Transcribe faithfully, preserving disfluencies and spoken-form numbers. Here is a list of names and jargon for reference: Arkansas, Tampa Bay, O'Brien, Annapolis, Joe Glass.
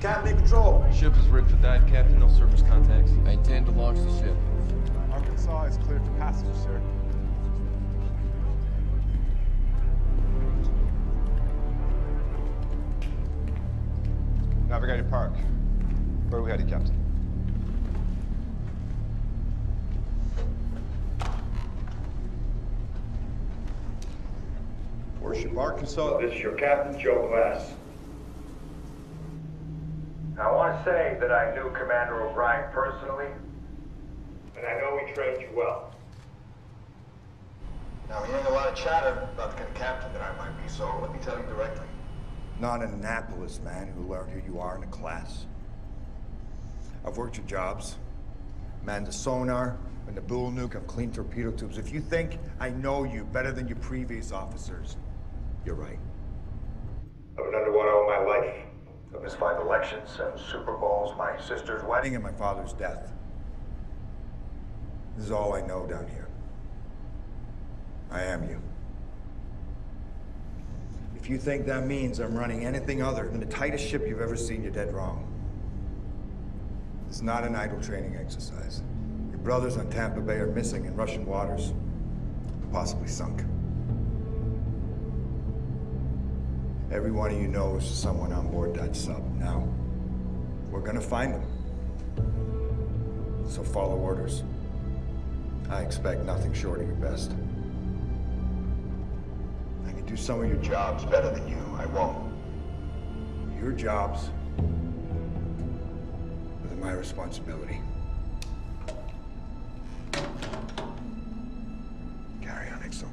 Captain in control. Ship is rigged for dive, Captain. No service contacts. I intend to launch the ship. Arkansas is cleared for passage, sir. Navigator Park. Where are we headed, Captain? Worship Arkansas. This is your Captain, Joe Glass. I want to say that I knew Commander O'Brien personally, and I know he trained you well. Now, I'm hearing a lot of chatter about the kind of captain that I might be, so let me tell you directly. Not an Annapolis man who learned who you are in a class. I've worked your jobs, manned the sonar, and the bull nuke, I've cleaned torpedo tubes. If you think I know you better than your previous officers, you're right. I've been underwater all my life. I've missed five elections, seven Super Bowls, my sister's wedding, and my father's death. This is all I know down here. I am you. If you think that means I'm running anything other than the tightest ship you've ever seen, you're dead wrong. It's not an idle training exercise. Your brothers on Tampa Bay are missing in Russian waters, possibly sunk. Every one of you knows someone on board that sub. Now, we're gonna find them. So follow orders. I expect nothing short of your best. I can do some of your jobs better than you. I won't. Your jobs are my responsibility. Carry on, Exo.